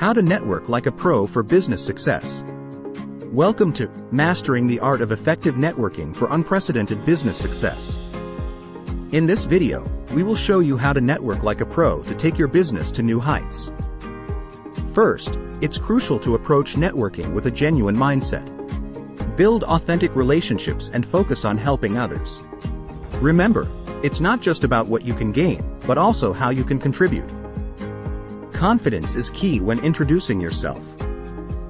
How to network like a pro for business success. Welcome to Mastering the Art of Effective Networking for Unprecedented Business Success. In this video, we will show you how to network like a pro to take your business to new heights. First, it's crucial to approach networking with a genuine mindset. Build authentic relationships and focus on helping others. Remember, it's not just about what you can gain, but also how you can contribute. Confidence is key when introducing yourself.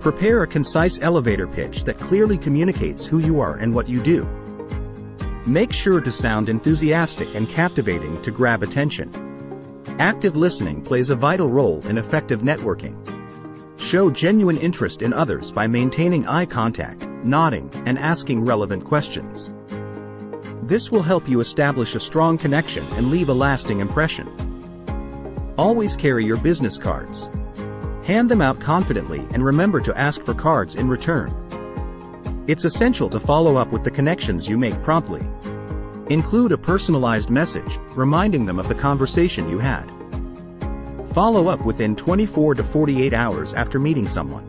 Prepare a concise elevator pitch that clearly communicates who you are and what you do. Make sure to sound enthusiastic and captivating to grab attention. Active listening plays a vital role in effective networking. Show genuine interest in others by maintaining eye contact, nodding, and asking relevant questions. This will help you establish a strong connection and leave a lasting impression. Always carry your business cards. Hand them out confidently and remember to ask for cards in return. It's essential to follow up with the connections you make promptly. Include a personalized message, reminding them of the conversation you had. Follow up within 24 to 48 hours after meeting someone.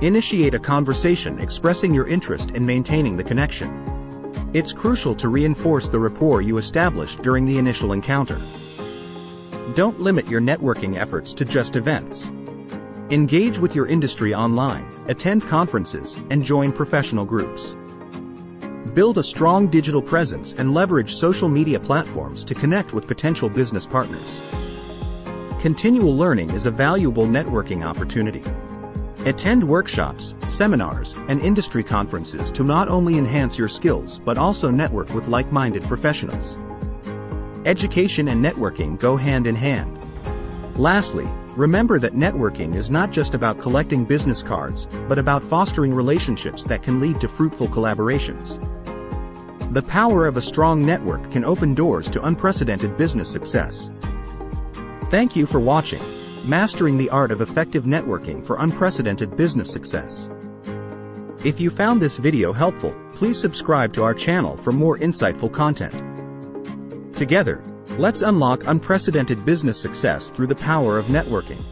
Initiate a conversation expressing your interest in maintaining the connection. It's crucial to reinforce the rapport you established during the initial encounter. Don't limit your networking efforts to just events. Engage with your industry online, attend conferences, and join professional groups. Build a strong digital presence and leverage social media platforms to connect with potential business partners. Continual learning is a valuable networking opportunity. Attend workshops, seminars, and industry conferences to not only enhance your skills but also network with like-minded professionals. Education and networking go hand in hand. Lastly, remember that networking is not just about collecting business cards, but about fostering relationships that can lead to fruitful collaborations. The power of a strong network can open doors to unprecedented business success. Thank you for watching, Mastering the Art of Effective Networking for Unprecedented Business Success. If you found this video helpful, please subscribe to our channel for more insightful content. Together, let's unlock unprecedented business success through the power of networking.